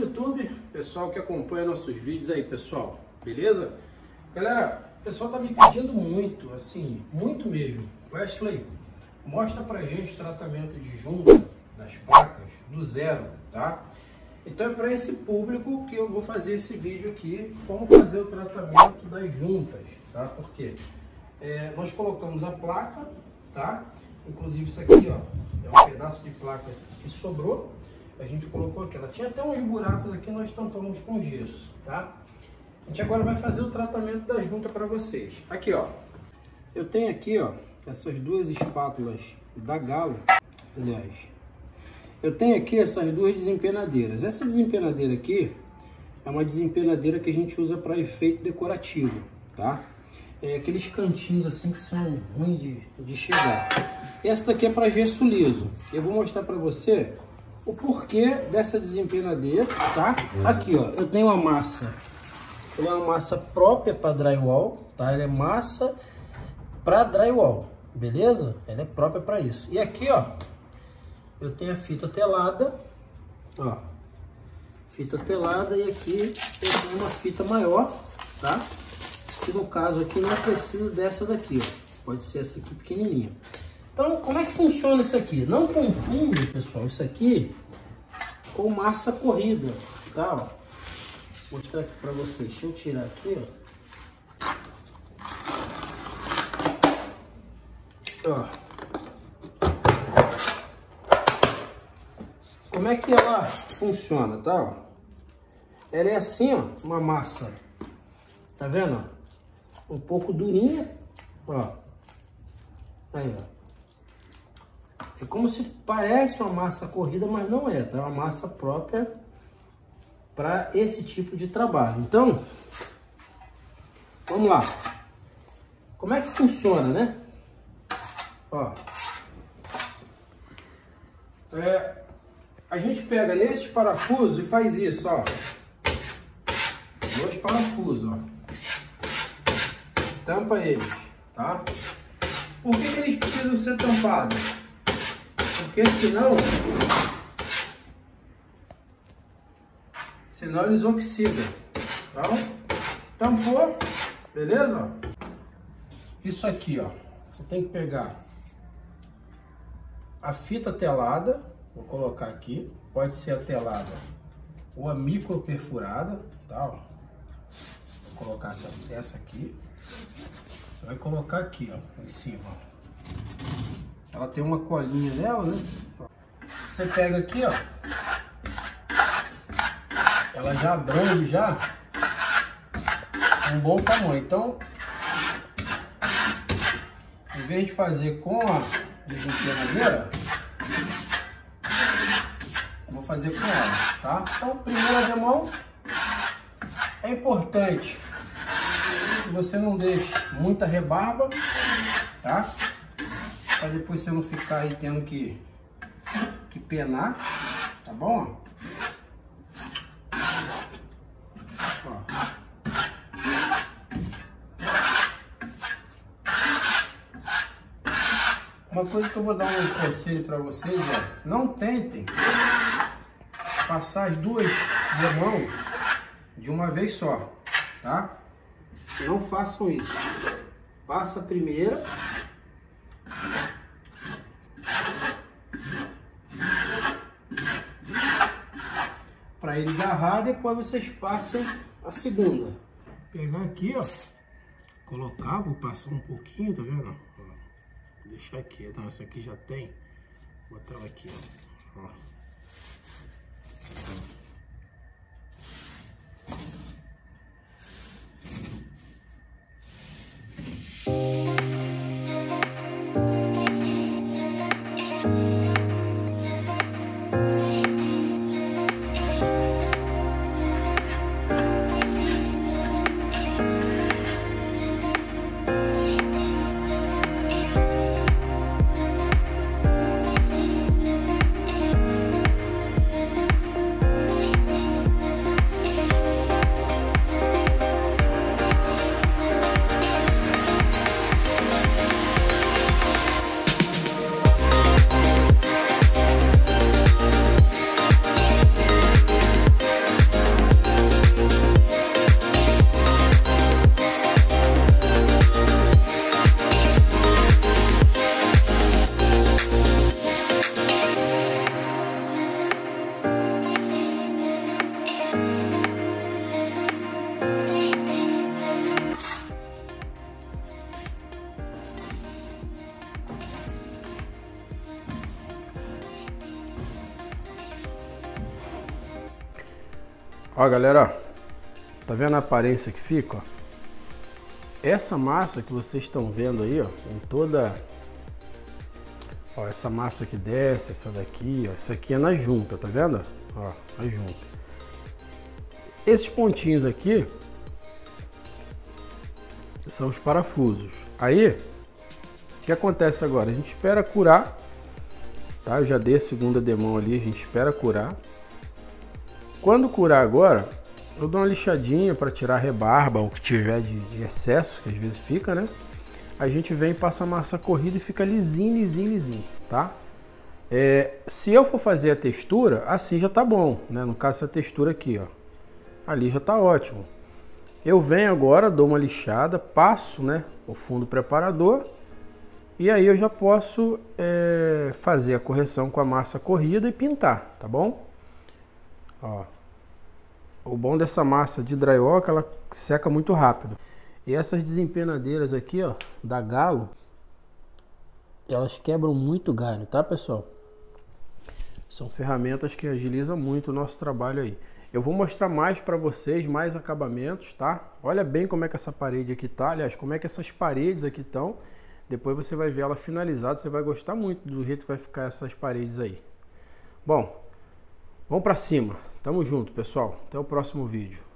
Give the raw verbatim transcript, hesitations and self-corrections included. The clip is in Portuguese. YouTube, pessoal que acompanha nossos vídeos aí, pessoal, beleza? Galera, o pessoal tá me pedindo muito, assim, muito mesmo. Wesley, mostra pra gente o tratamento de junta das placas do zero, tá? Então é para esse público que eu vou fazer esse vídeo aqui, como fazer o tratamento das juntas, tá? Porque é, nós colocamos a placa, tá? Inclusive isso aqui, ó, é um pedaço de placa que sobrou. A gente colocou aqui, ela tinha até uns buracos aqui, nós tampamos com gesso, tá? A gente agora vai fazer o tratamento da junta para vocês. Aqui, ó, eu tenho aqui, ó, essas duas espátulas da Galo, aliás, eu tenho aqui essas duas desempenadeiras. Essa desempenadeira aqui é uma desempenadeira que a gente usa para efeito decorativo, tá? É aqueles cantinhos assim que são ruins de, de chegar. Essa daqui é para gesso liso. Eu vou mostrar para você o porquê dessa desempenadeira, tá? Aqui, ó, eu tenho uma massa, ela é uma massa própria para drywall, tá? Ela é massa para drywall, beleza? Ela é própria para isso. E aqui, ó, eu tenho a fita telada, ó, fita telada, e aqui eu tenho uma fita maior, tá? Que no caso aqui não precisa dessa daqui, ó, pode ser essa aqui pequenininha. Então, como é que funciona isso aqui? Não confunde, pessoal, isso aqui com massa corrida, tá? Vou mostrar aqui para vocês. Deixa eu tirar aqui, ó. Ó. Como é que ela funciona, tá? Ela é assim, ó, uma massa. Tá vendo? Um pouco durinha, ó. Aí, ó. É como se parece uma massa corrida, mas não é, tá? É uma massa própria para esse tipo de trabalho. Então, vamos lá. Como é que funciona, né? Ó. É, a gente pega nesses parafusos e faz isso, ó. Dois parafusos, ó. Tampa eles, tá? Por que que eles precisam ser tampados? Porque senão, senão eles oxidam. Então, tampou, beleza? Isso aqui, ó, você tem que pegar a fita telada, vou colocar aqui, pode ser a telada ou a micro perfurada, tá? Ó. Vou colocar essa, essa aqui, você vai colocar aqui, ó, em cima, ó. Ela tem uma colinha nela, né? Você pega aqui, ó. Ela já abrange já um bom tamanho. Então, em vez de fazer com a desempenadeira, vou fazer com ela, tá? Então, primeira demão, é importante que você não deixe muita rebarba, tá? Pra depois você não ficar aí tendo que, que penar, tá bom? Ó. Uma coisa que eu vou dar um conselho pra vocês é, não tentem passar as duas demãos de uma vez só, tá? Não façam isso. Passa a primeira, para ele agarrar, depois vocês passam a segunda. Vou pegar aqui, ó, colocar, vou passar um pouquinho, tá vendo? Ó, vou deixar aqui, então essa aqui já tem, vou botar ela aqui, ó. Ó. Ó, galera, ó, tá vendo a aparência que fica, ó? Essa massa que vocês estão vendo aí, ó, em toda, ó, essa massa que desce, essa daqui, ó, isso aqui é na junta, tá vendo? Ó, na junta. Esses pontinhos aqui são os parafusos. Aí, o que acontece agora? A gente espera curar, tá? Eu já dei a segunda demão ali, a gente espera curar. Quando curar agora, eu dou uma lixadinha para tirar a rebarba, ou que tiver de, de excesso, que às vezes fica, né? A gente vem, passa a massa corrida e fica lisinho, lisinho, lisinho, tá? É, se eu for fazer a textura, assim já tá bom, né? No caso, essa textura aqui, ó. Ali já tá ótimo. Eu venho agora, dou uma lixada, passo, né, o fundo preparador, e aí eu já posso é, fazer a correção com a massa corrida e pintar, tá bom? Ó, o bom dessa massa de drywall é que ela seca muito rápido. E essas desempenadeiras aqui, ó, da Galo, elas quebram muito galho, tá, pessoal? São ferramentas que agilizam muito o nosso trabalho aí. Eu vou mostrar mais para vocês, mais acabamentos, tá? Olha bem como é que essa parede aqui tá, aliás, como é que essas paredes aqui estão. Depois você vai ver ela finalizada, você vai gostar muito do jeito que vai ficar essas paredes aí. Bom, vamos para cima. Tamo junto, pessoal. Até o próximo vídeo.